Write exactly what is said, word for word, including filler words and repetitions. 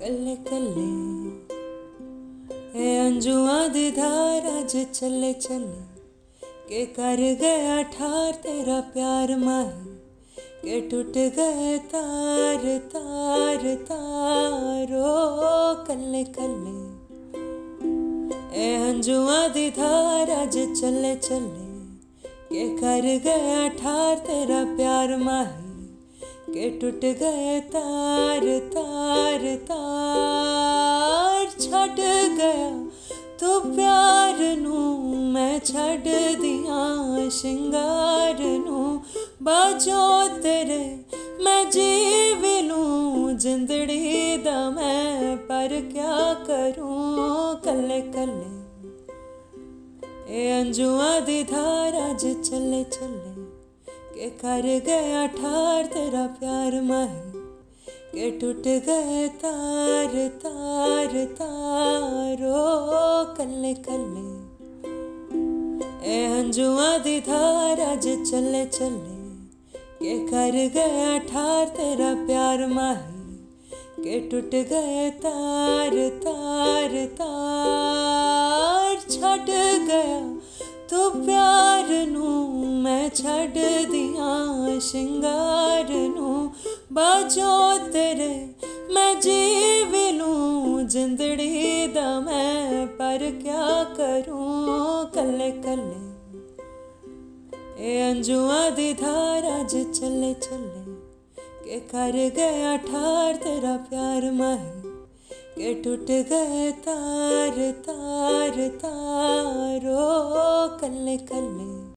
कल्ले कल्ले ए अंजुआ दी धारा जे चले चले के कर गया ठार तेरा प्यार माही के टूट गए तार तार तारो कल्ले कल्ले ए अंजुआ दी धारा जे चले चले के कर गया ठार तेरा प्यार माही के टूट गए तार तार तार छड़ गया तो प्यार नू मैं छड़ दिया शिंगार नू बाजो तेरे मैं जीव लूं जिंदड़ी दा मैं पर क्या करूं कल्ले कल्ले ए अंजुआ दी धारा जे चले चले के कर गया ठार तेरा प्यार माही के टूट गए तार तार तारो कल्ले कल्ले ए अंजुआ दी धारा जे चले चले के कर गया ठार तेरा प्यार माही के टूट गए तार तार तार छट गया तो प्यार नू मैं छड़ दिया शिंगार नू बाजो तेरे मैं जीव लूं जिंदड़ी दा मैं पर क्या करूं कल्ले कल्ले ए अंजुआ दी धारा जे चले चले के कर गया ठार तेरा प्यार माही के टूट गए तार तार तारो कल्ले कल्ले।